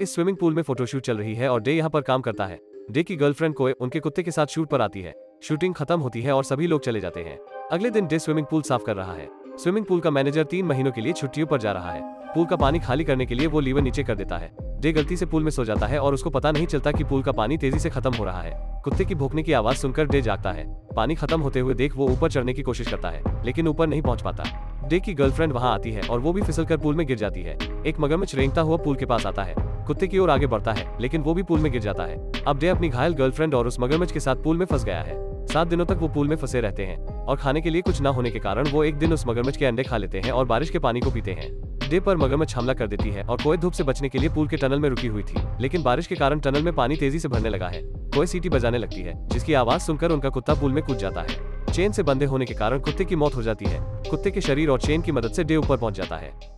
इस swimming pool में photoshoot चल रही है और डे यहाँ पर काम करता है। डे की गर्लफ्रेंड कोए उनके कुत्ते के साथ शूट पर आती है। शूटिंग खत्म होती है और सभी लोग चले जाते हैं। अगले दिन डे स्विमिंग पूल साफ कर रहा है। स्विमिंग पूल का मैनेजर 3 महीनों के लिए छुट्टियों पर जा रहा है। पूल का पानी खाली करने के लिए वो लीवर नीचे कर देता है। डे गलती से पूल में सो जाता है और उसको पता नहीं चलता कि पूल का पानी तेजी से खत्म हो रहा है। कुत्ते की भौंकने की आवाज सुनकर डे जागता है। पानी खत्म होते हुए देख वो ऊपर चढ़ने की कोशिश करता है लेकिन ऊपर नहीं पहुंच पाता। डे की गर्लफ्रेंड वहां आती है और वो भी फिसलकर पूल में गिर जाती है। एक मगरमच्छ रेंगता हुआ पूल के पास आता है, कुत्ते की ओर आगे बढ़ता है लेकिन वो भी पूल में गिर जाता है। अब डे अपनी घायल गर्लफ्रेंड और उस मगरमच्छ के साथ पूल में फंस गया है। 7 दिनों तक वो पूल में फंसे रहते हैं और खाने के लिए कुछ न होने के कारण वो एक दिन उस मगरमच्छ के अंडे खा लेते हैं और बारिश के पानी को पीते हैं। डे पर मगरमच्छ हमला कर देती है और कोई धूप से बचने के लिए पूल के टनल में रुकी हुई थी लेकिन बारिश के कारण टनल में पानी तेजी से भरने लगा है। कोई सीटी बजाने लगती है जिसकी आवाज सुनकर उनका कुत्ता पूल में कूद जाता है। चेन से बंधे होने के कारण कुत्ते की मौत हो जाती है। कुत्ते के शरीर और चेन की मदद से डे ऊपर पहुंच जाता है।